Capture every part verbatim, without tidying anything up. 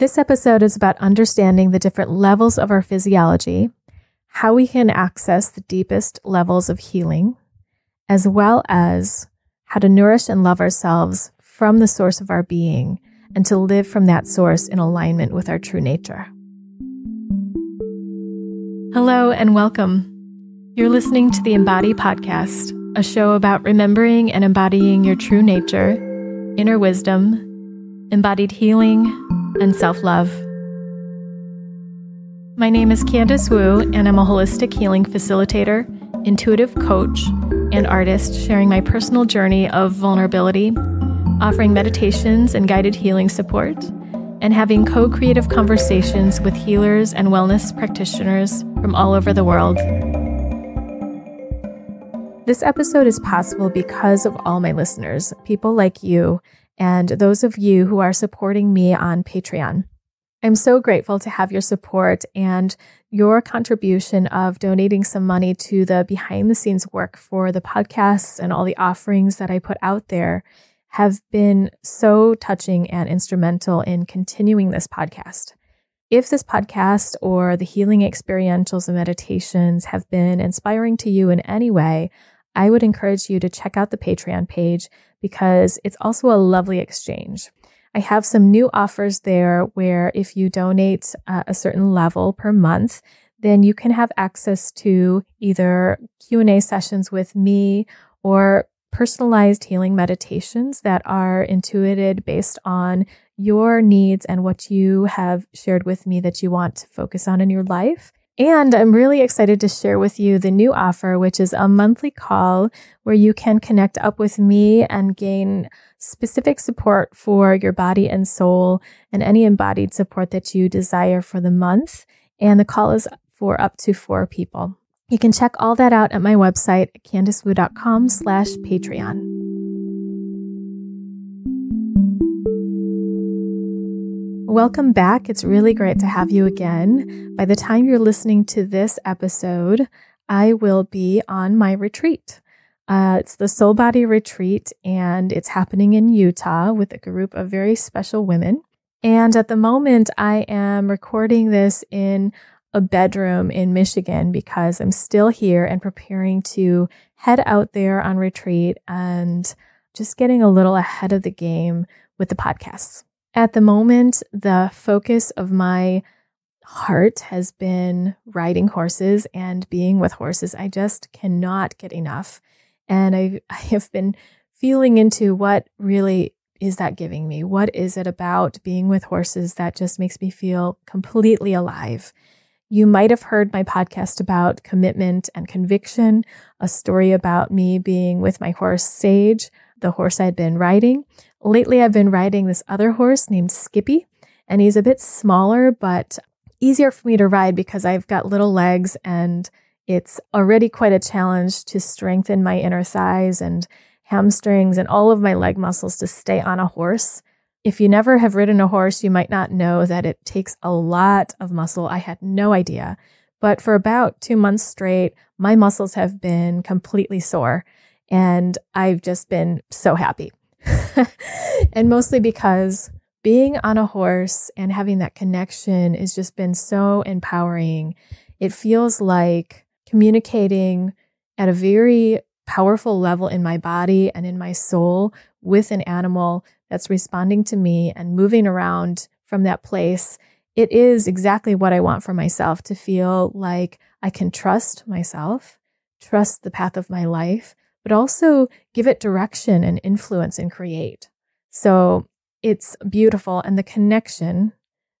This episode is about understanding the different levels of our physiology, how we can access the deepest levels of healing, as well as how to nourish and love ourselves from the source of our being and to live from that source in alignment with our true nature. Hello and welcome. You're listening to the Embody Podcast, a show about remembering and embodying your true nature, inner wisdom, embodied healing, and self-love. My name is Candace Wu, and I'm a holistic healing facilitator, intuitive coach, and artist sharing my personal journey of vulnerability, offering meditations and guided healing support, and having co-creative conversations with healers and wellness practitioners from all over the world. This episode is possible because of all my listeners, people like you, and those of you who are supporting me on Patreon. I'm so grateful to have your support and your contribution of donating some money to the behind-the-scenes work for the podcasts and all the offerings that I put out there have been so touching and instrumental in continuing this podcast. If this podcast or the healing experientials and meditations have been inspiring to you in any way, I would encourage you to check out the Patreon page because it's also a lovely exchange. I have some new offers there where if you donate uh, a certain level per month, then you can have access to either Q and A sessions with me or personalized healing meditations that are intuited based on your needs and what you have shared with me that you want to focus on in your life. And I'm really excited to share with you the new offer, which is a monthly call where you can connect up with me and gain specific support for your body and soul and any embodied support that you desire for the month. And the call is for up to four people. You can check all that out at my website, CandiceWu.com slash Patreon. Welcome back. It's really great to have you again. By the time you're listening to this episode, I will be on my retreat. Uh, it's the Soul Body Retreat, and it's happening in Utah with a group of very special women. And at the moment, I am recording this in a bedroom in Michigan because I'm still here and preparing to head out there on retreat and just getting a little ahead of the game with the podcasts. At the moment, the focus of my heart has been riding horses and being with horses. I just cannot get enough. And I, I have been feeling into what really is that giving me? What is it about being with horses that just makes me feel completely alive? You might have heard my podcast about commitment and conviction, a story about me being with my horse, Sage, the horse I'd been riding. Lately, I've been riding this other horse named Skippy, and he's a bit smaller, but easier for me to ride because I've got little legs, and it's already quite a challenge to strengthen my inner thighs and hamstrings and all of my leg muscles to stay on a horse. If you never have ridden a horse, you might not know that it takes a lot of muscle. I had no idea. But for about two months straight, my muscles have been completely sore. And I've just been so happy. And mostly because being on a horse and having that connection has just been so empowering. It feels like communicating at a very powerful level in my body and in my soul with an animal that's responding to me and moving around from that place. It is exactly what I want for myself, to feel like I can trust myself, trust the path of my life, but also give it direction and influence and create. So it's beautiful. And the connection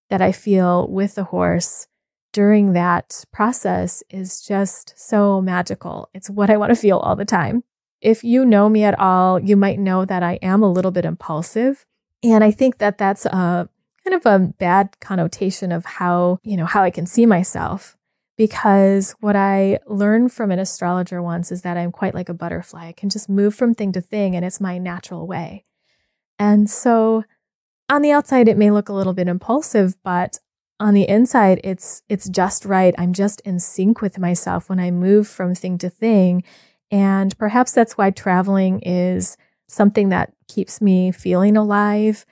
that I feel with the horse during that process is just so magical. It's what I want to feel all the time. If you know me at all, you might know that I am a little bit impulsive. And I think that that's a kind of a bad connotation of how, you know, how I can see myself. Because what I learned from an astrologer once is that I'm quite like a butterfly. I can just move from thing to thing, and it's my natural way. And so on the outside, it may look a little bit impulsive, but on the inside, it's it's just right. I'm just in sync with myself when I move from thing to thing. And perhaps that's why traveling is something that keeps me feeling alive.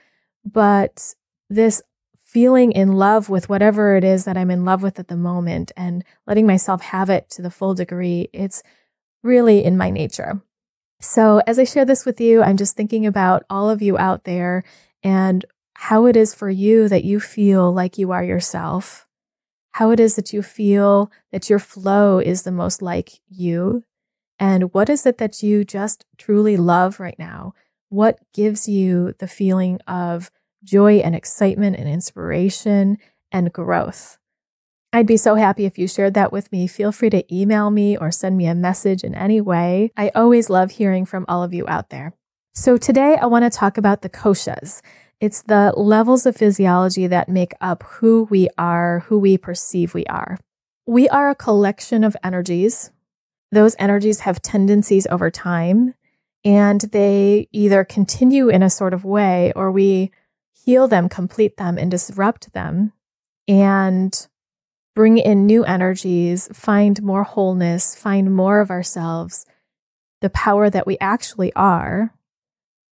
But this feeling in love with whatever it is that I'm in love with at the moment and letting myself have it to the full degree, it's really in my nature. So as I share this with you, I'm just thinking about all of you out there and how it is for you that you feel like you are yourself, how it is that you feel that your flow is the most like you, and what is it that you just truly love right now? What gives you the feeling of joy and excitement and inspiration and growth? I'd be so happy if you shared that with me. Feel free to email me or send me a message in any way. I always love hearing from all of you out there. So today I want to talk about the koshas. It's the levels of physiology that make up who we are, who we perceive we are. We are a collection of energies. Those energies have tendencies over time, and they either continue in a sort of way or we heal them, complete them, and disrupt them, and bring in new energies, find more wholeness, find more of ourselves, the power that we actually are.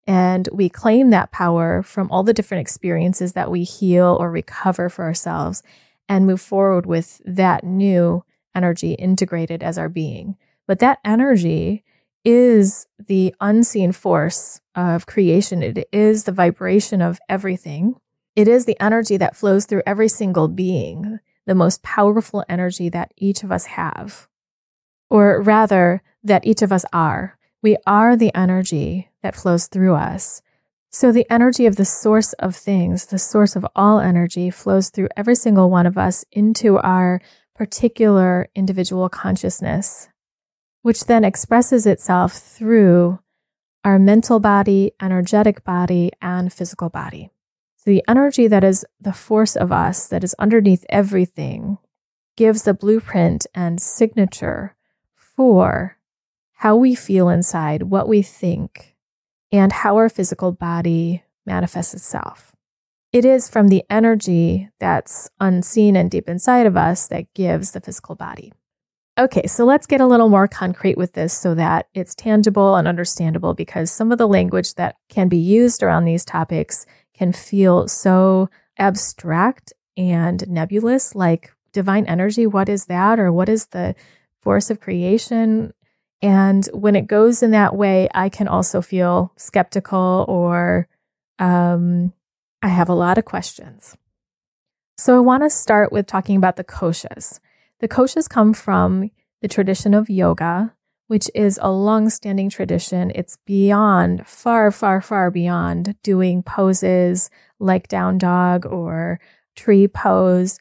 And we claim that power from all the different experiences that we heal or recover for ourselves and move forward with that new energy integrated as our being. But that energy is the unseen force of creation. It is the vibration of everything. It is the energy that flows through every single being, the most powerful energy that each of us have, or rather, that each of us are. We are the energy that flows through us. So the energy of the source of things, the source of all energy, flows through every single one of us into our particular individual consciousness, which then expresses itself through our mental body, energetic body, and physical body. So the energy that is the force of us, that is underneath everything, gives the blueprint and signature for how we feel inside, what we think, and how our physical body manifests itself. It is from the energy that's unseen and deep inside of us that gives the physical body. Okay, so let's get a little more concrete with this so that it's tangible and understandable, because some of the language that can be used around these topics can feel so abstract and nebulous, like divine energy, what is that? Or what is the force of creation? And when it goes in that way, I can also feel skeptical or um I have a lot of questions. So I want to start with talking about the koshas. The koshas come from the tradition of yoga, which is a long-standing tradition. It's beyond, far, far, far beyond doing poses like down dog or tree pose.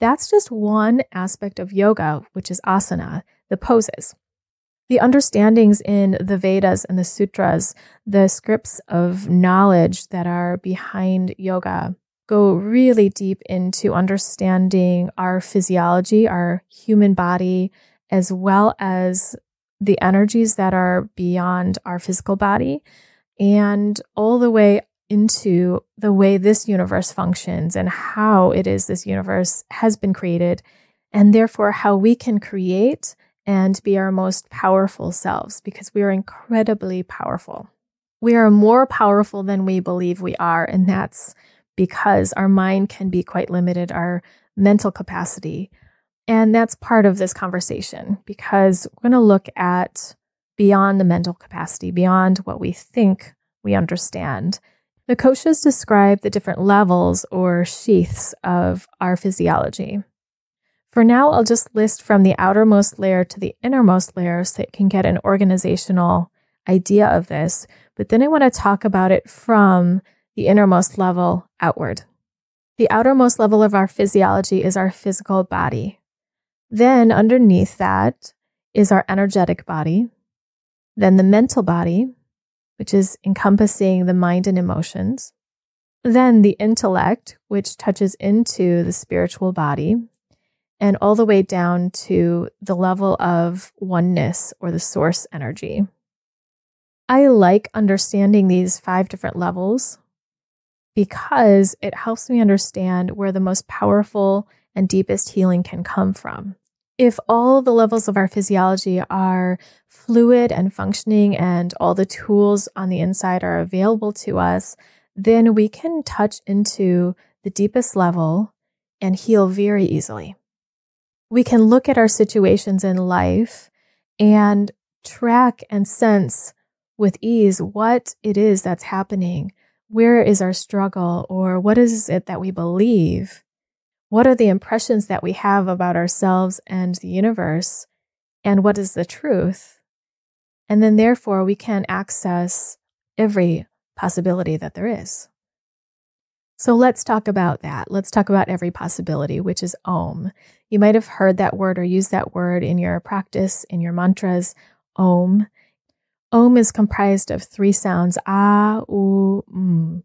That's just one aspect of yoga, which is asana, the poses. The understandings in the Vedas and the sutras, the scripts of knowledge that are behind yoga, go really deep into understanding our physiology, our human body, as well as the energies that are beyond our physical body, and all the way into the way this universe functions and how it is this universe has been created, and therefore how we can create and be our most powerful selves, because we are incredibly powerful. We are more powerful than we believe we are, and that's because our mind can be quite limited, our mental capacity. And that's part of this conversation, because we're going to look at beyond the mental capacity, beyond what we think we understand. The koshas describe the different levels or sheaths of our physiology. For now, I'll just list from the outermost layer to the innermost layer so that you can get an organizational idea of this. But then I want to talk about it from the innermost level outward. The outermost level of our physiology is our physical body. Then underneath that is our energetic body. Then the mental body, which is encompassing the mind and emotions. Then the intellect, which touches into the spiritual body, and all the way down to the level of oneness or the source energy. I like understanding these five different levels because it helps me understand where the most powerful and deepest healing can come from. If all the levels of our physiology are fluid and functioning and all the tools on the inside are available to us, then we can touch into the deepest level and heal very easily. We can look at our situations in life and track and sense with ease what it is that's happening. Where is our struggle, or what is it that we believe? What are the impressions that we have about ourselves and the universe? And what is the truth? And then therefore we can access every possibility that there is. So let's talk about that. Let's talk about every possibility, which is Om. You might have heard that word or used that word in your practice, in your mantras, Om. Om is comprised of three sounds, ah, oo, mm.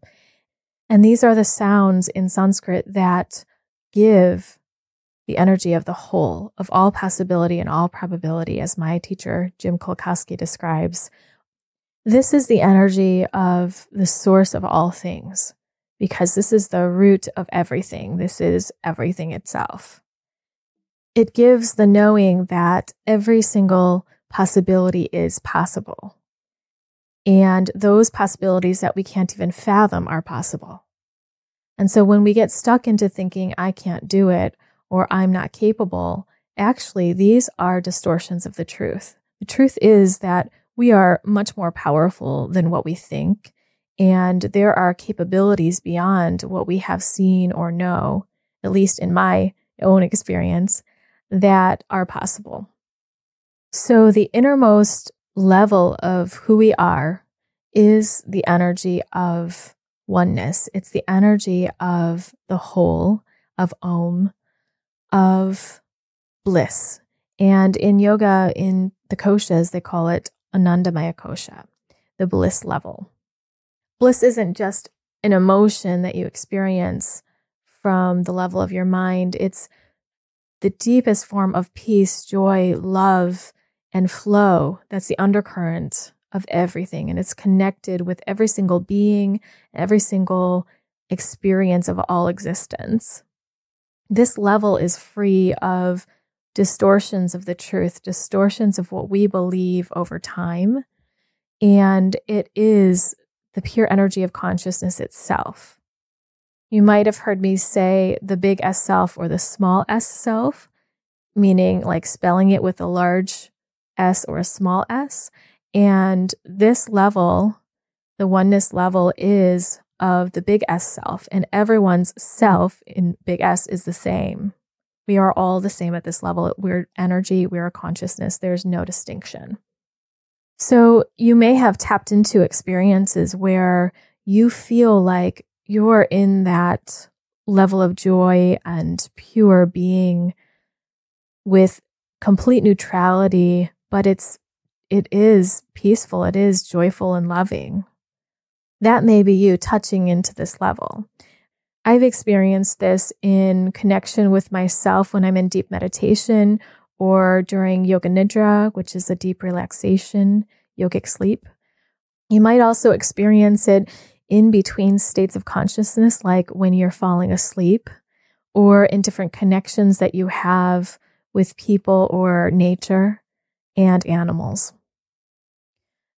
And these are the sounds in Sanskrit that give the energy of the whole, of all possibility and all probability, as my teacher, Jim Kolkowski, describes. This is the energy of the source of all things, because this is the root of everything. This is everything itself. It gives the knowing that every single possibility is possible, and those possibilities that we can't even fathom are possible. And so when we get stuck into thinking, I can't do it, or I'm not capable, actually, these are distortions of the truth. The truth is that we are much more powerful than what we think, and there are capabilities beyond what we have seen or know, at least in my own experience, that are possible. So the innermost level of who we are is the energy of oneness. It's the energy of the whole, of Om, of bliss. And in yoga, in the koshas, they call it Anandamaya Kosha, the bliss level. Bliss isn't just an emotion that you experience from the level of your mind. It's the deepest form of peace, joy, love, and flow. That's the undercurrent of everything. And it's connected with every single being, every single experience of all existence. This level is free of distortions of the truth, distortions of what we believe over time. And it is the pure energy of consciousness itself. You might have heard me say the big S self or the small S self, meaning like spelling it with a large S or a small s. And this level, the oneness level, is of the big S self, and everyone's self in big S is the same. We are all the same at this level. We're energy, we're a consciousness. There's no distinction. So you may have tapped into experiences where you feel like you're in that level of joy and pure being with complete neutrality, but it's it is peaceful, it is joyful and loving. That may be you touching into this level. I've experienced this in connection with myself when I'm in deep meditation or during yoga nidra, which is a deep relaxation, yogic sleep. You might also experience it in between states of consciousness, like when you're falling asleep, or in different connections that you have with people or nature and animals.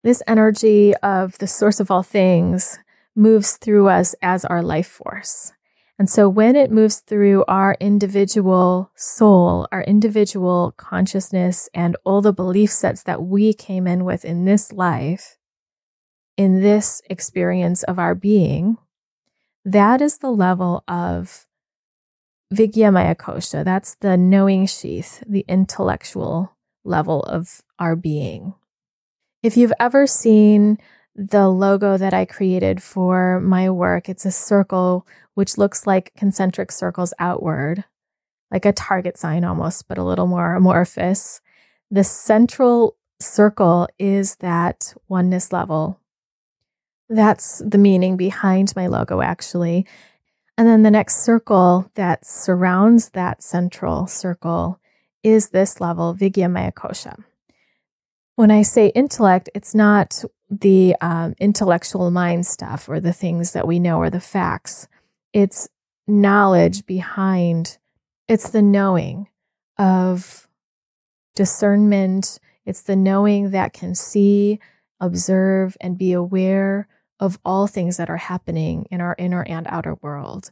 This energy of the source of all things moves through us as our life force. And so when it moves through our individual soul, our individual consciousness, and all the belief sets that we came in with in this life, in this experience of our being, that is the level of Vijnanamaya Kosha. That's the knowing sheath, the intellectual level of our being. If you've ever seen the logo that I created for my work, it's a circle which looks like concentric circles outward, like a target sign almost, but a little more amorphous. The central circle is that oneness level. That's the meaning behind my logo, actually. And then the next circle that surrounds that central circle is this level, Vijnanamaya Kosha. When I say intellect, it's not the um, intellectual mind stuff or the things that we know or the facts. It's knowledge behind, it's the knowing of discernment. It's the knowing that can see, observe, and be aware of all things that are happening in our inner and outer world.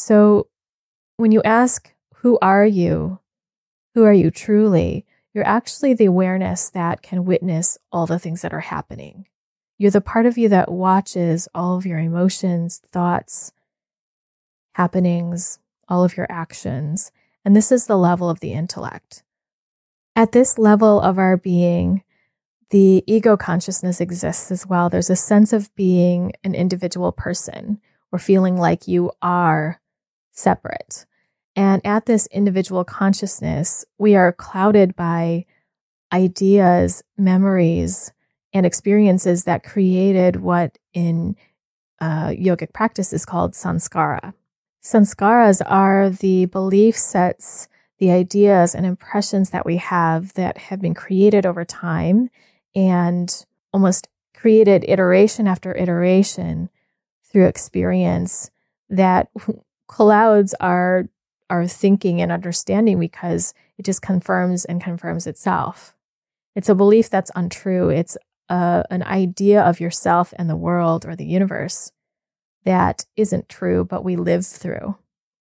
So when you ask, who are you? Who are you truly? You're actually the awareness that can witness all the things that are happening. You're the part of you that watches all of your emotions, thoughts, happenings, all of your actions. And this is the level of the intellect. At this level of our being, the ego consciousness exists as well. There's a sense of being an individual person or feeling like you are separate. And at this individual consciousness, we are clouded by ideas, memories, and experiences that created what in uh, yogic practice is called samskara. Samskaras are the belief sets, the ideas and impressions that we have that have been created over time and almost created iteration after iteration through experience that clouds our, our thinking and understanding because it just confirms and confirms itself. It's a belief that's untrue. It's a, an idea of yourself and the world or the universe that isn't true, but we live through.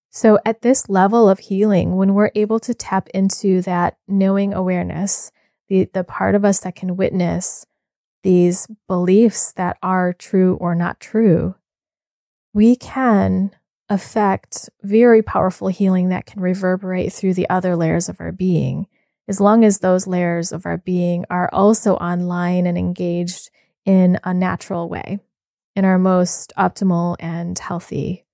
So at this level of healing, when we're able to tap into that knowing awareness, the, the part of us that can witness these beliefs that are true or not true, we can affect very powerful healing that can reverberate through the other layers of our being, as long as those layers of our being are also online and engaged in a natural way, in our most optimal and healthy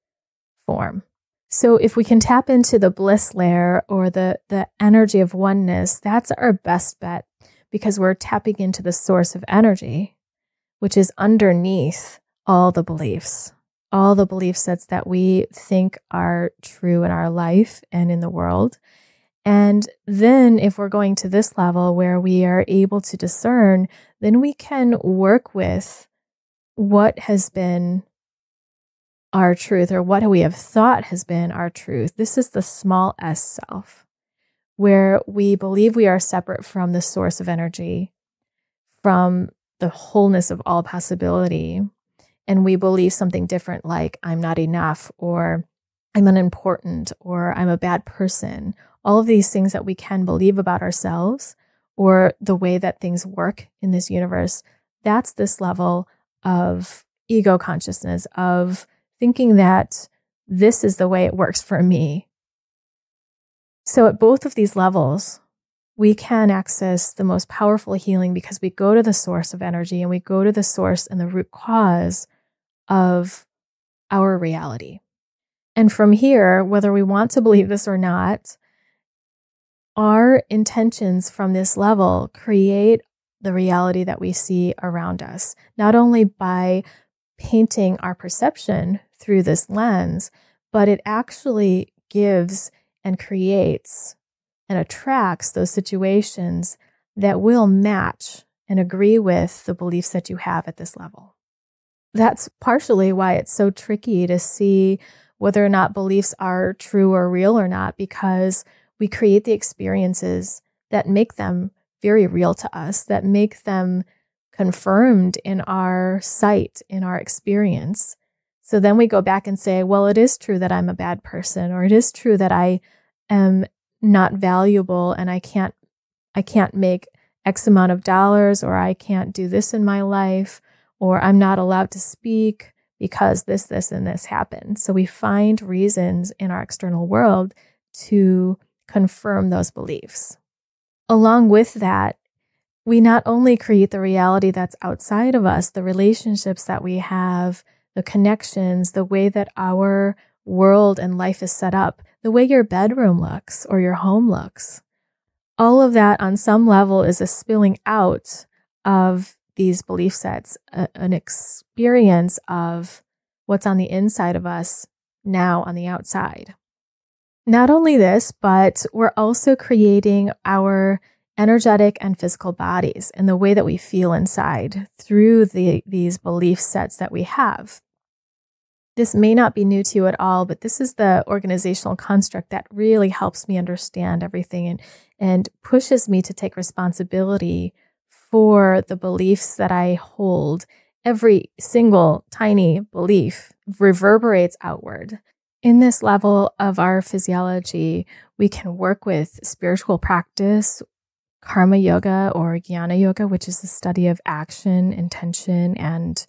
form. So if we can tap into the bliss layer or the, the energy of oneness, that's our best bet because we're tapping into the source of energy, which is underneath all the beliefs, all the belief sets that we think are true in our life and in the world. And then if we're going to this level where we are able to discern, then we can work with what has been our truth or what we have thought has been our truth. This is the small s self, where we believe we are separate from the source of energy, from the wholeness of all possibility, and we believe something different like I'm not enough or I'm unimportant or I'm a bad person. All of these things that we can believe about ourselves or the way that things work in this universe, that's this level of ego consciousness, of thinking that this is the way it works for me. So at both of these levels, we can access the most powerful healing because we go to the source of energy and we go to the source and the root cause of our reality. And from here, whether we want to believe this or not, our intentions from this level create the reality that we see around us, not only by painting our perception through this lens, but it actually gives and creates and attracts those situations that will match and agree with the beliefs that you have at this level. That's partially why it's so tricky to see whether or not beliefs are true or real or not, because we create the experiences that make them very real to us, that make them confirmed in our sight, in our experience. So then we go back and say, well, it is true that I'm a bad person, or it is true that I am not valuable and I can't, I can't make X amount of dollars, or I can't do this in my life, or I'm not allowed to speak because this, this, and this happened. So we find reasons in our external world to confirm those beliefs. Along with that, we not only create the reality that's outside of us, the relationships that we have, the connections, the way that our world and life is set up, the way your bedroom looks or your home looks. All of that on some level is a spilling out of these belief sets, a, an experience of what's on the inside of us now on the outside. Not only this, but we're also creating our energetic and physical bodies and the way that we feel inside through the, these belief sets that we have. This may not be new to you at all, but this is the organizational construct that really helps me understand everything and, and pushes me to take responsibility for the beliefs that I hold. Every single tiny belief reverberates outward. in this level of our physiology, we can work with spiritual practice, karma yoga or jnana yoga, which is the study of action, intention, and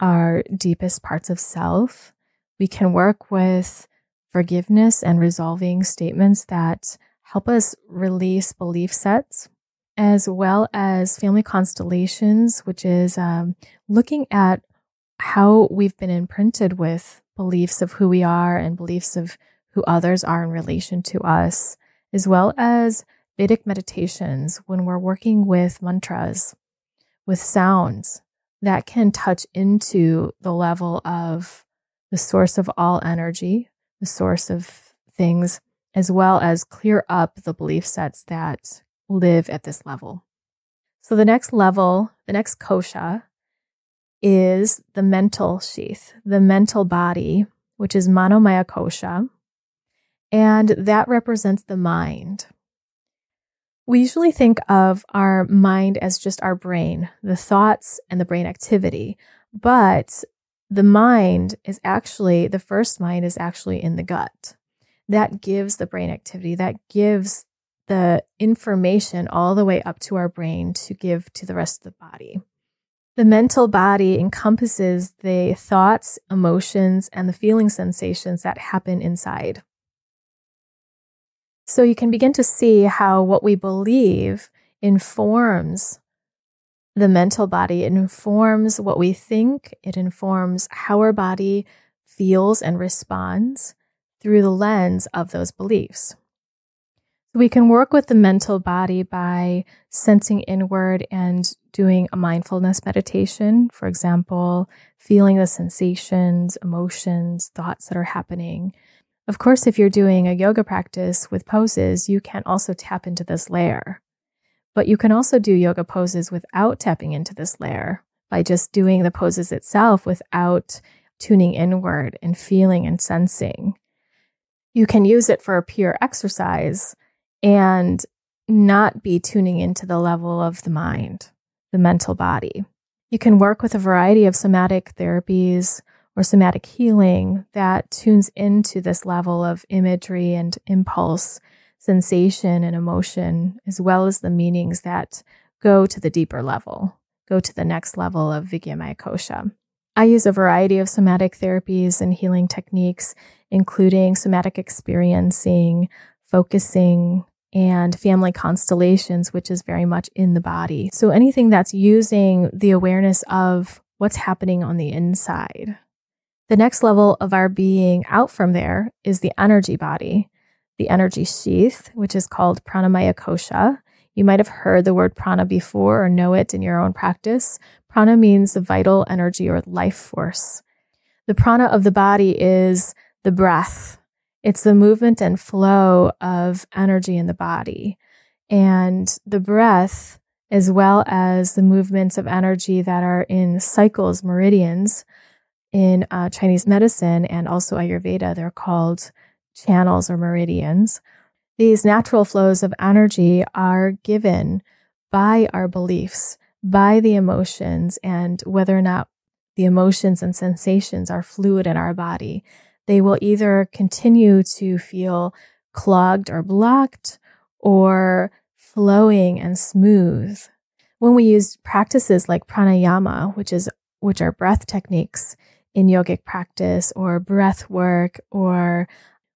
our deepest parts of self. We can work with forgiveness and resolving statements that help us release belief sets, as well as family constellations, which is um, looking at how we've been imprinted with beliefs of who we are and beliefs of who others are in relation to us, as well as Vedic meditations when we're working with mantras, with sounds that can touch into the level of the source of all energy, the source of things, as well as clear up the belief sets that live at this level. So the next level, the next kosha, is the mental sheath, the mental body, which is Manomaya Kosha, and that represents the mind. We usually think of our mind as just our brain, the thoughts and the brain activity, but the mind is actually, the first mind is actually in the gut. That gives the brain activity, that gives the information all the way up to our brain to give to the rest of the body. The mental body encompasses the thoughts, emotions, and the feeling sensations that happen inside. So you can begin to see how what we believe informs the mental body. It informs what we think. It informs how our body feels and responds through the lens of those beliefs. We can work with the mental body by sensing inward and doing a mindfulness meditation, for example, feeling the sensations, emotions, thoughts that are happening. Of course, if you're doing a yoga practice with poses, you can also tap into this layer. But you can also do yoga poses without tapping into this layer, by just doing the poses itself without tuning inward and feeling and sensing. You can use it for a pure exercise and not be tuning into the level of the mind, the mental body. You can work with a variety of somatic therapies or somatic healing that tunes into this level of imagery and impulse, sensation and emotion, as well as the meanings that go to the deeper level, go to the next level of Vijnanamaya Kosha. I use a variety of somatic therapies and healing techniques, including somatic experiencing, focusing, and family constellations, which is very much in the body. So anything that's using the awareness of what's happening on the inside. The next level of our being out from there is the energy body, the energy sheath, which is called Pranamaya Kosha. You might have heard the word prana before or know it in your own practice. Prana means the vital energy or life force. The prana of the body is the breath. It's the movement and flow of energy in the body. And the breath, as well as the movements of energy that are in cycles, meridians, in uh, Chinese medicine and also Ayurveda, they're called channels or meridians. These natural flows of energy are given by our beliefs, by the emotions, and whether or not the emotions and sensations are fluid in our body. They will either continue to feel clogged or blocked, or flowing and smooth. When we use practices like pranayama, which is which are breath techniques in yogic practice, or breath work, or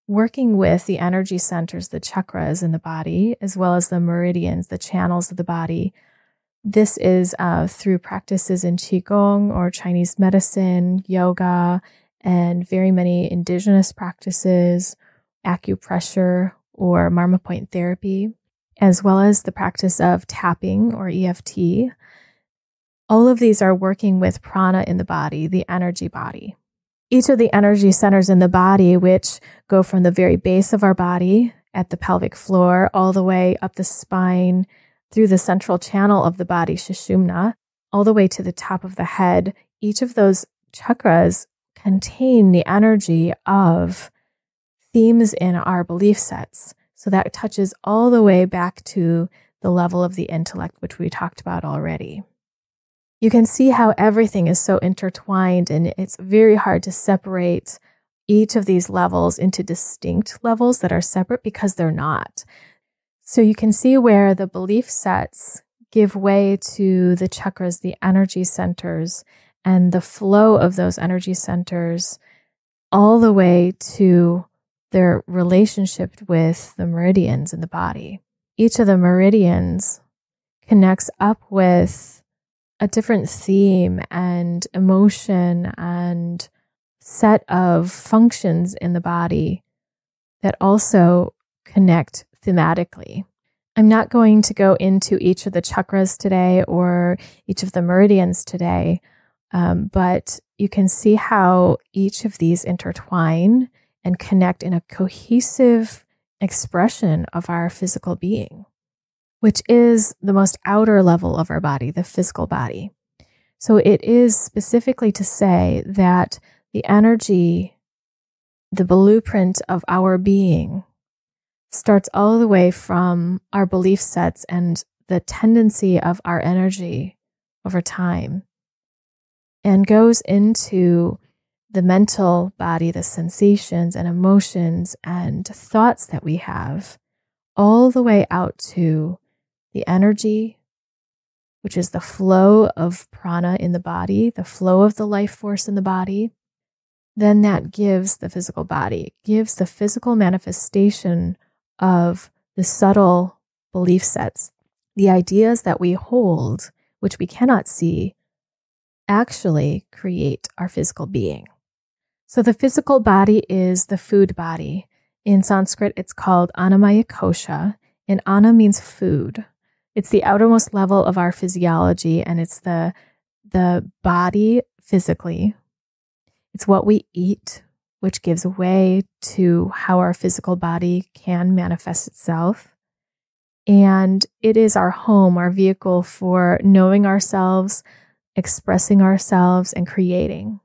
working with the energy centers, the chakras in the body, as well as the meridians, the channels of the body. This is uh, through practices in Qigong or Chinese medicine, yoga, and very many indigenous practices, acupressure or marma point therapy, as well as the practice of tapping or E F T. All of these are working with prana in the body, the energy body. Each of the energy centers in the body, which go from the very base of our body at the pelvic floor, all the way up the spine, through the central channel of the body, Sushumna, all the way to the top of the head, each of those chakras contain the energy of themes in our belief sets. So that touches all the way back to the level of the intellect, which we talked about already. You can see how everything is so intertwined, and it's very hard to separate each of these levels into distinct levels that are separate, because they're not. So you can see where the belief sets give way to the chakras, the energy centers, and the flow of those energy centers all the way to their relationship with the meridians in the body. Each of the meridians connects up with a different theme and emotion and set of functions in the body that also connect thematically. I'm not going to go into each of the chakras today or each of the meridians today, um, but you can see how each of these intertwine and connect in a cohesive expression of our physical being, which is the most outer level of our body, the physical body. So it is specifically to say that the energy, the blueprint of our being, starts all the way from our belief sets and the tendency of our energy over time, and goes into the mental body, the sensations and emotions and thoughts that we have, all the way out to the energy, which is the flow of prana in the body, the flow of the life force in the body. Then that gives the physical body, gives the physical manifestation of the subtle belief sets, the ideas that we hold, which we cannot see, actually create our physical being. So the physical body is the food body. In Sanskrit, it's called Anamaya Kosha, and Ana means food. It's the outermost level of our physiology, and it's the, the body physically. It's what we eat, which gives way to how our physical body can manifest itself. And it is our home, our vehicle for knowing ourselves, expressing ourselves, and creating.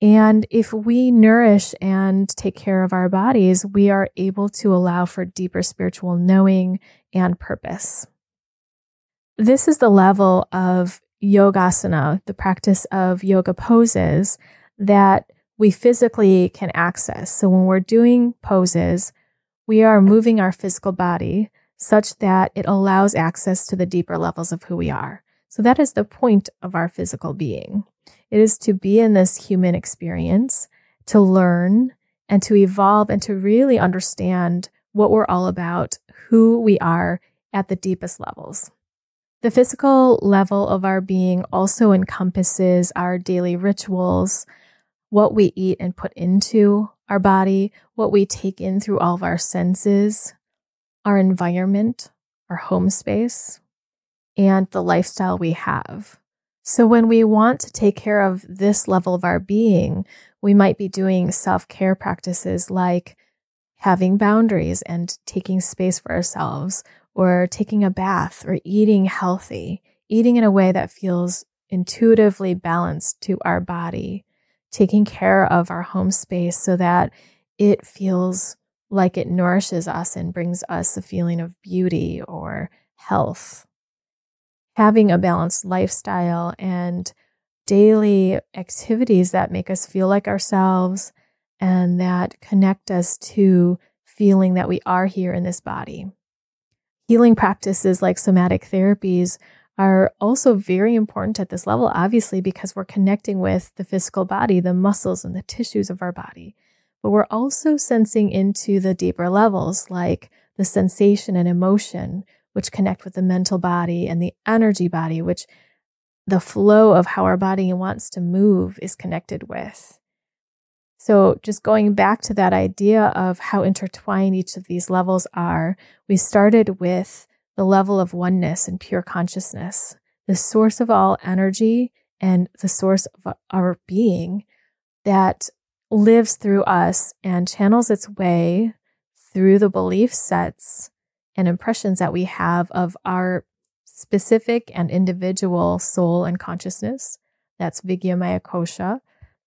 And if we nourish and take care of our bodies, we are able to allow for deeper spiritual knowing and purpose. This is the level of yogasana, the practice of yoga poses, that we physically can access. So when we're doing poses, we are moving our physical body such that it allows access to the deeper levels of who we are. So that is the point of our physical being. It is to be in this human experience, to learn and to evolve and to really understand what we're all about, who we are at the deepest levels. The physical level of our being also encompasses our daily rituals, what we eat and put into our body, what we take in through all of our senses, our environment, our home space, and the lifestyle we have. So when we want to take care of this level of our being, we might be doing self-care practices like having boundaries and taking space for ourselves, or taking a bath, or eating healthy, eating in a way that feels intuitively balanced to our body, taking care of our home space so that it feels like it nourishes us and brings us a feeling of beauty or health. Having a balanced lifestyle and daily activities that make us feel like ourselves and that connect us to feeling that we are here in this body. Healing practices like somatic therapies are also very important at this level, obviously, because we're connecting with the physical body, the muscles and the tissues of our body. But we're also sensing into the deeper levels, like the sensation and emotion, which connect with the mental body, and the energy body, which the flow of how our body wants to move is connected with. So just going back to that idea of how intertwined each of these levels are, we started with the level of oneness and pure consciousness, the source of all energy and the source of our being that lives through us and channels its way through the belief sets and impressions that we have of our specific and individual soul and consciousness. That's Vijnanamaya Kosha.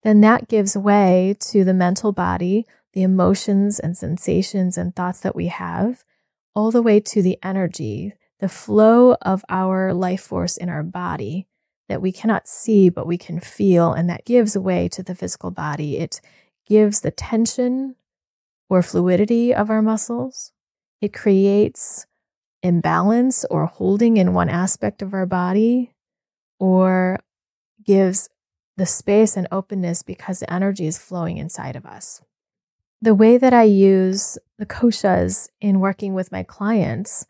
Then that gives way to the mental body, the emotions and sensations and thoughts that we have, all the way to the energy, the flow of our life force in our body that we cannot see, but we can feel. And that gives way to the physical body. It gives the tension or fluidity of our muscles. It creates imbalance or holding in one aspect of our body, or gives the space and openness because the energy is flowing inside of us. The way that I use the koshas in working with my clients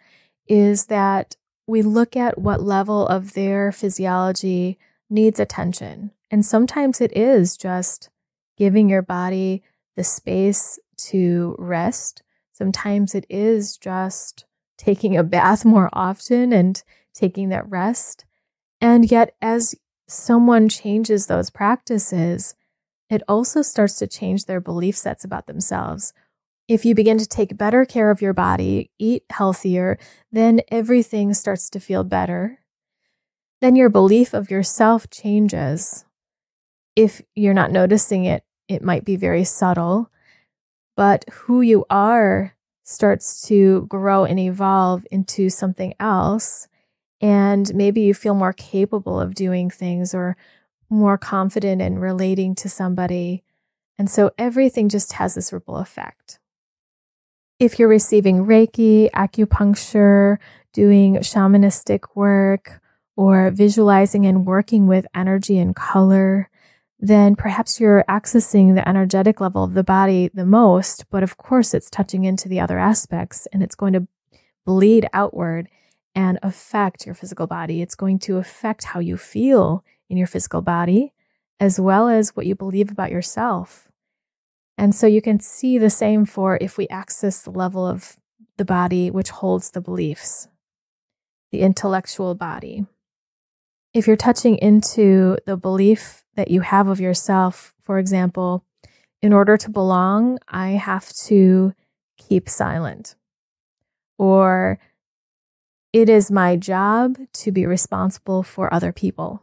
is that we look at what level of their physiology needs attention. And sometimes it is just giving your body the space to rest. Sometimes it is just taking a bath more often and taking that rest. And yet, as someone changes those practices, it also starts to change their belief sets about themselves. If you begin to take better care of your body, eat healthier, then everything starts to feel better. Then your belief of yourself changes. If you're not noticing it, it might be very subtle, but who you are starts to grow and evolve into something else. And maybe you feel more capable of doing things or more confident in relating to somebody. And so everything just has this ripple effect. If you're receiving Reiki, acupuncture, doing shamanistic work, or visualizing and working with energy and color, then perhaps you're accessing the energetic level of the body the most, but of course it's touching into the other aspects and it's going to bleed outward and affect your physical body. It's going to affect how you feel in your physical body, as well as what you believe about yourself. And so you can see the same for if we access the level of the body which holds the beliefs, the intellectual body. If you're touching into the belief that you have of yourself, for example, in order to belong, I have to keep silent. Or it is my job to be responsible for other people.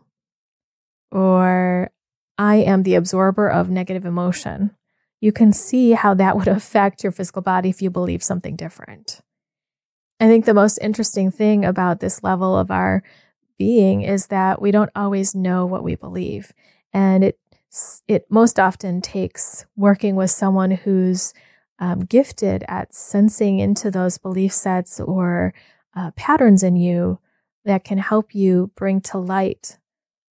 Or I am the absorber of negative emotion. You can see how that would affect your physical body if you believe something different. I think the most interesting thing about this level of our being is that we don't always know what we believe. And it it most often takes working with someone who's um, gifted at sensing into those belief sets or uh, patterns in you that can help you bring to light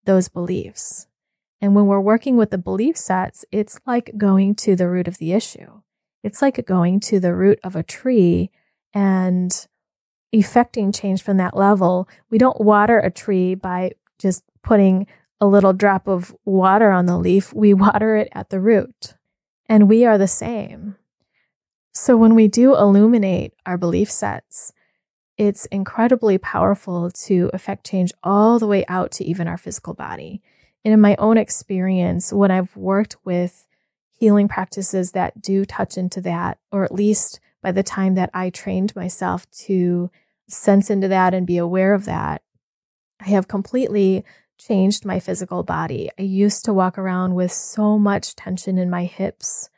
those beliefs. And when we're working with the belief sets, it's like going to the root of the issue. It's like going to the root of a tree and effecting change from that level. We don't water a tree by just putting a little drop of water on the leaf. We water it at the root. And we are the same. So when we do illuminate our belief sets, it's incredibly powerful to affect change all the way out to even our physical body. And in my own experience, when I've worked with healing practices that do touch into that, or at least by the time that I trained myself to sense into that and be aware of that, I have completely changed my physical body. I used to walk around with so much tension in my hips.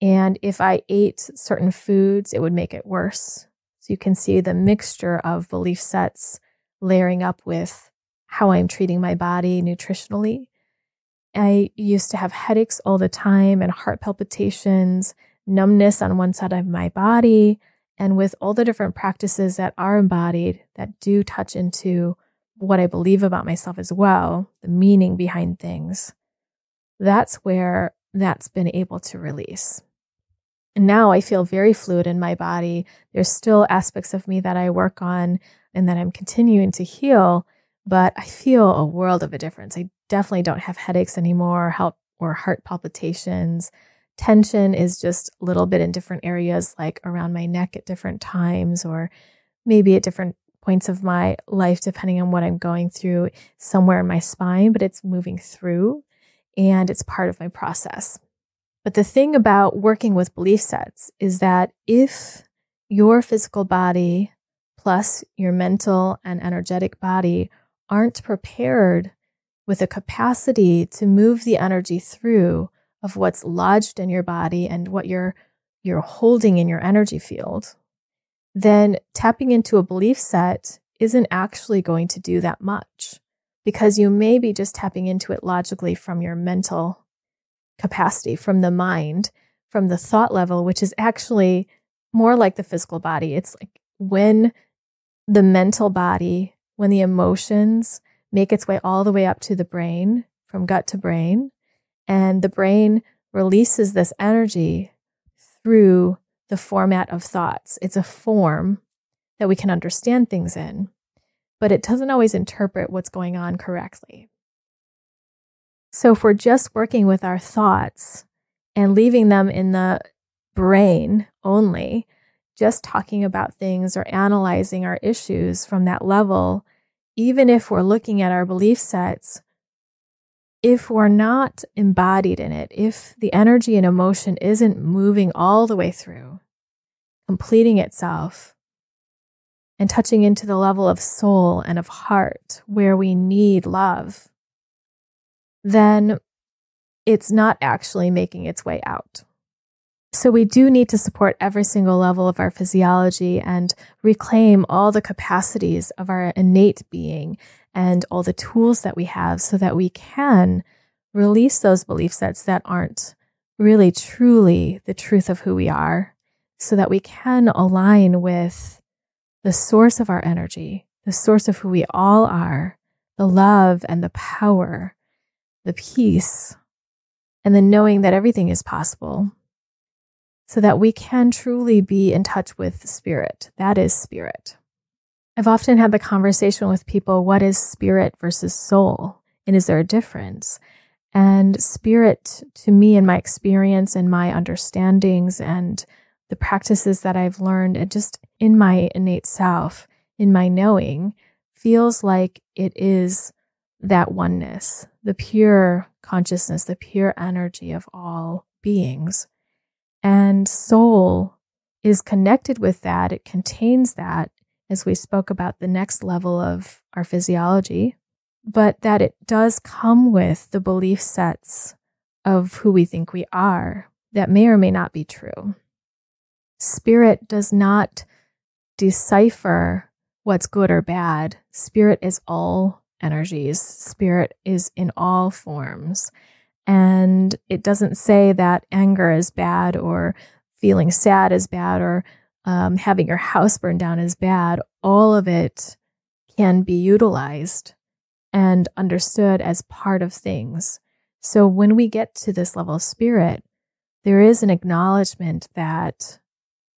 And if I ate certain foods, it would make it worse. You can see the mixture of belief sets layering up with how I'm treating my body nutritionally. I used to have headaches all the time and heart palpitations, numbness on one side of my body. And with all the different practices that are embodied that do touch into what I believe about myself as well, the meaning behind things, that's where that's been able to release. And now I feel very fluid in my body. There's still aspects of me that I work on and that I'm continuing to heal, but I feel a world of a difference. I definitely don't have headaches anymore, help or heart palpitations. Tension is just a little bit in different areas, like around my neck at different times, or maybe at different points of my life, depending on what I'm going through, somewhere in my spine, but it's moving through and it's part of my process. But the thing about working with belief sets is that if your physical body plus your mental and energetic body aren't prepared with a capacity to move the energy through of what's lodged in your body and what you're you're holding in your energy field, then tapping into a belief set isn't actually going to do that much, because you may be just tapping into it logically from your mental capacity, from the mind, from the thought level, which is actually more like the physical body. It's like when the mental body, when the emotions make its way all the way up to the brain, from gut to brain, and the brain releases this energy through the format of thoughts. It's a form that we can understand things in, but it doesn't always interpret what's going on correctly. So if we're just working with our thoughts and leaving them in the brain only, just talking about things or analyzing our issues from that level, even if we're looking at our belief sets, if we're not embodied in it, if the energy and emotion isn't moving all the way through, completing itself, and touching into the level of soul and of heart where we need love, then it's not actually making its way out. So we do need to support every single level of our physiology and reclaim all the capacities of our innate being and all the tools that we have so that we can release those belief sets that aren't really truly the truth of who we are, so that we can align with the source of our energy, the source of who we all are, the love and the power, the peace, and the knowing that everything is possible, so that we can truly be in touch with spirit. That is spirit. I've often had the conversation with people, what is spirit versus soul? And is there a difference? And spirit, to me, in my experience and my understandings and the practices that I've learned and just in my innate self, in my knowing, feels like it is that oneness, the pure consciousness, the pure energy of all beings. And soul is connected with that. It contains that, as we spoke about the next level of our physiology, but that it does come with the belief sets of who we think we are that may or may not be true. Spirit does not decipher what's good or bad. Spirit is all energies. Spirit is in all forms. And it doesn't say that anger is bad, or feeling sad is bad, or um, having your house burned down is bad. All of it can be utilized and understood as part of things. So when we get to this level of spirit, there is an acknowledgement that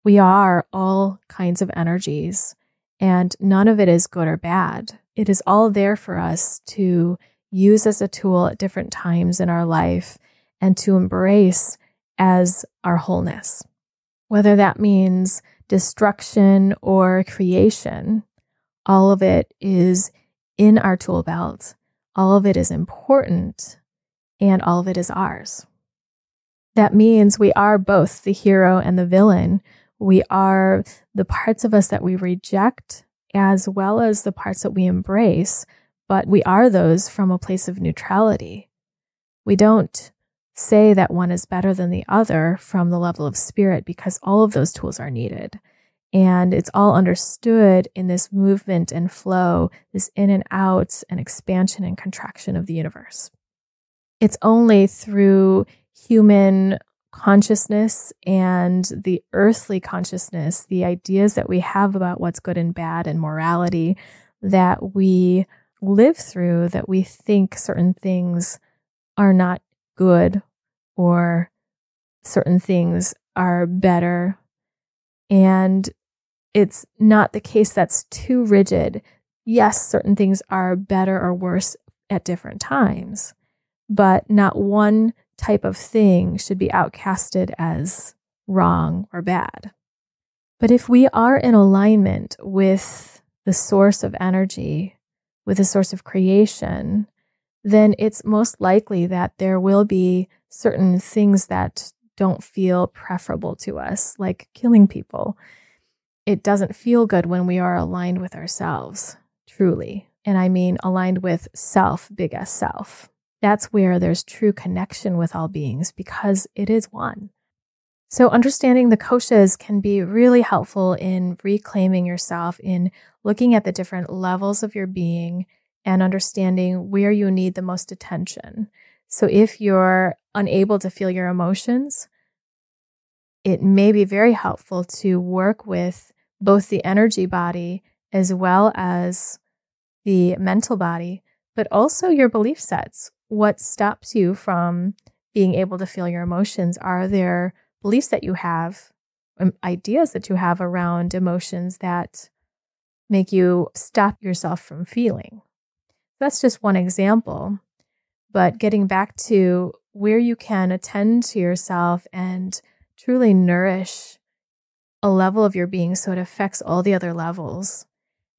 we are all kinds of energies, and none of it is good or bad. It is all there for us to use as a tool at different times in our life and to embrace as our wholeness. Whether that means destruction or creation, all of it is in our tool belt, all of it is important, and all of it is ours. That means we are both the hero and the villain. We are the parts of us that we reject as well as the parts that we embrace. But we are those from a place of neutrality. We don't say that one is better than the other from the level of spirit, because all of those tools are needed. And it's all understood in this movement and flow, this in and out and expansion and contraction of the universe. It's only through human consciousness and the earthly consciousness, the ideas that we have about what's good and bad and morality, that we live through, that we think certain things are not good or certain things are better. And it's not the case that's too rigid. Yes, certain things are better or worse at different times, but not one type of thing should be outcasted as wrong or bad. But if we are in alignment with the source of energy, with a source of creation, then it's most likely that there will be certain things that don't feel preferable to us, like killing people. It doesn't feel good when we are aligned with ourselves, truly. And I mean aligned with self, big S self. That's where there's true connection with all beings, because it is one. So understanding the koshas can be really helpful in reclaiming yourself, in looking at the different levels of your being and understanding where you need the most attention. So if you're unable to feel your emotions, it may be very helpful to work with both the energy body as well as the mental body, but also your belief sets. What stops you from being able to feel your emotions? Are there beliefs that you have, ideas that you have around emotions that make you stop yourself from feeling? That's just one example. But getting back to where you can attend to yourself and truly nourish a level of your being so it affects all the other levels,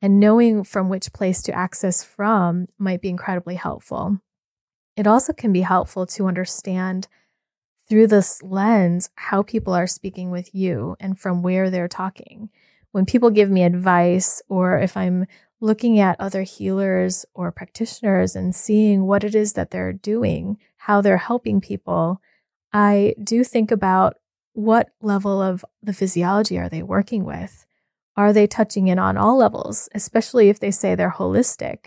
and knowing from which place to access from might be incredibly helpful. It also can be helpful to understand through this lens how people are speaking with you and from where they're talking. When people give me advice, or if I'm looking at other healers or practitioners and seeing what it is that they're doing, how they're helping people, I do think about what level of the physiology are they working with? Are they touching in on all levels, especially if they say they're holistic?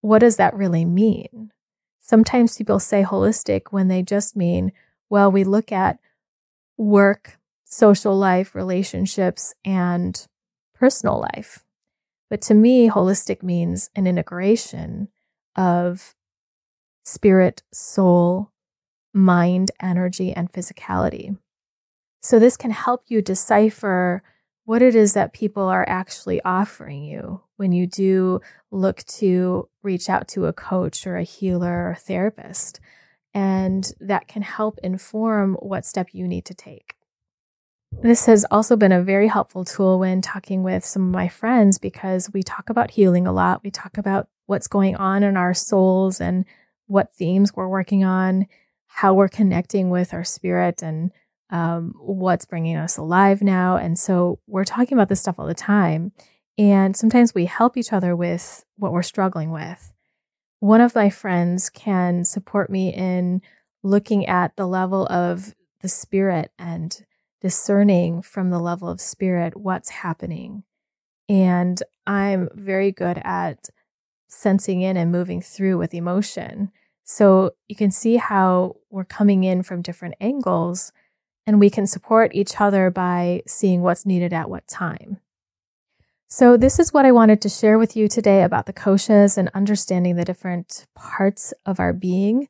What does that really mean? Sometimes people say holistic when they just mean, well, we look at work, social life, relationships, and personal life. But to me, holistic means an integration of spirit, soul, mind, energy, and physicality. So this can help you decipher what it is that people are actually offering you when you do look to reach out to a coach or a healer or therapist. And that can help inform what step you need to take. This has also been a very helpful tool when talking with some of my friends, because we talk about healing a lot. We talk about what's going on in our souls and what themes we're working on, how we're connecting with our spirit, and um, what's bringing us alive now. And so we're talking about this stuff all the time. And sometimes we help each other with what we're struggling with. One of my friends can support me in looking at the level of the spirit and discerning from the level of spirit what's happening. And I'm very good at sensing in and moving through with emotion. So you can see how we're coming in from different angles, and we can support each other by seeing what's needed at what time. So this is what I wanted to share with you today about the koshas and understanding the different parts of our being,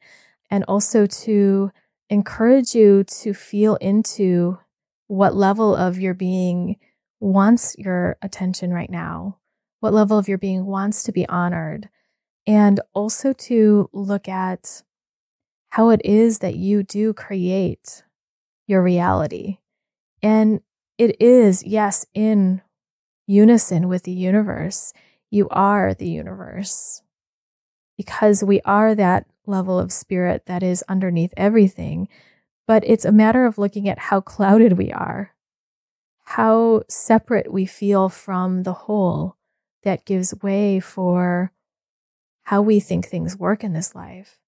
and also to encourage you to feel into what level of your being wants your attention right now, what level of your being wants to be honored, and also to look at how it is that you do create your reality. And it is, yes, in unison with the universe. You are the universe, because we are that level of spirit that is underneath everything. But it's a matter of looking at how clouded we are, how separate we feel from the whole, that gives way for how we think things work in this life.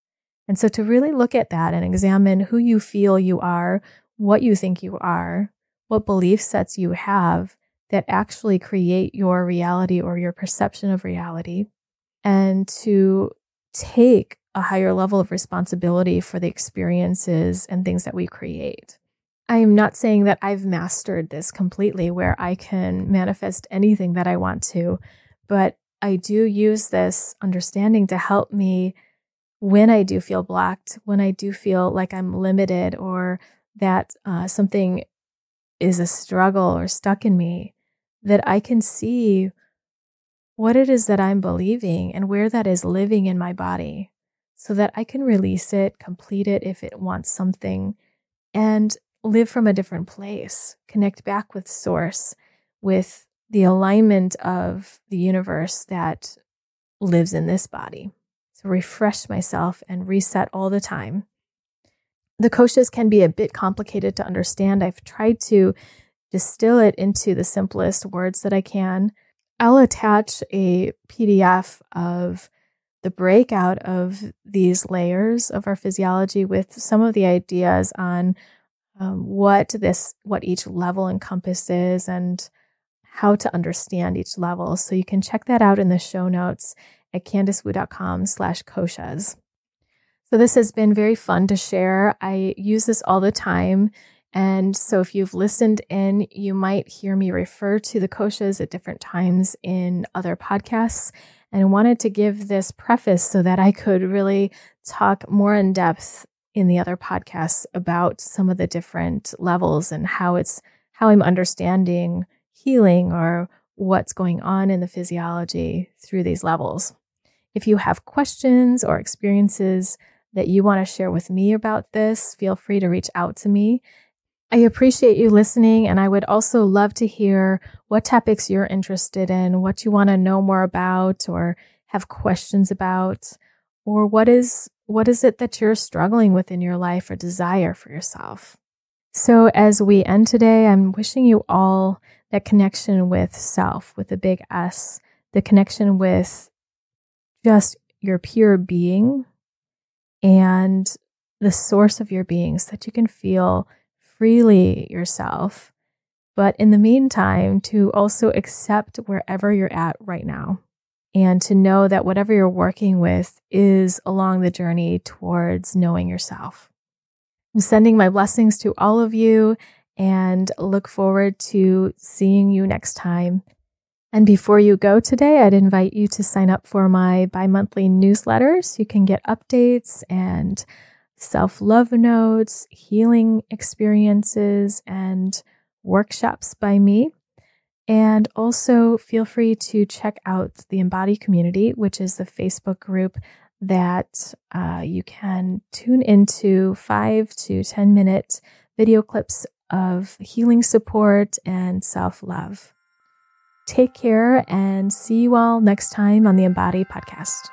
And so to really look at that and examine who you feel you are, what you think you are, what belief sets you have that actually create your reality or your perception of reality, and to take a higher level of responsibility for the experiences and things that we create. I am not saying that I've mastered this completely where I can manifest anything that I want to, but I do use this understanding to help me when I do feel blocked, when I do feel like I'm limited, or that uh, something is a struggle or stuck in me, that I can see what it is that I'm believing and where that is living in my body, so that I can release it, complete it if it wants something, and live from a different place, connect back with source, with the alignment of the universe that lives in this body. So refresh myself and reset all the time. The koshas can be a bit complicated to understand. I've tried to distill it into the simplest words that I can. I'll attach a P D F of the breakout of these layers of our physiology with some of the ideas on um, what this, what each level encompasses and how to understand each level. So you can check that out in the show notes at Candice Wu dot com slash koshas. So this has been very fun to share. I use this all the time. And so if you've listened in, you might hear me refer to the koshas at different times in other podcasts. And I wanted to give this preface so that I could really talk more in depth in the other podcasts about some of the different levels and how it's how I'm understanding healing or what's going on in the physiology through these levels. If you have questions or experiences that you want to share with me about this, feel free to reach out to me. I appreciate you listening, and I would also love to hear what topics you're interested in, what you want to know more about or have questions about, or what is what is it that you're struggling with in your life or desire for yourself. So as we end today, I'm wishing you all that connection with self, with a big S, the connection with just your pure being and the source of your being so that you can feel freely yourself, but in the meantime, to also accept wherever you're at right now and to know that whatever you're working with is along the journey towards knowing yourself. I'm sending my blessings to all of you and look forward to seeing you next time. And before you go today, I'd invite you to sign up for my bi-monthly newsletters. You can get updates and self-love notes, healing experiences, and workshops by me. And also feel free to check out the Embody community, which is the Facebook group that uh, you can tune into five to ten minute video clips of healing support and self-love. Take care and see you all next time on the Embody Podcast.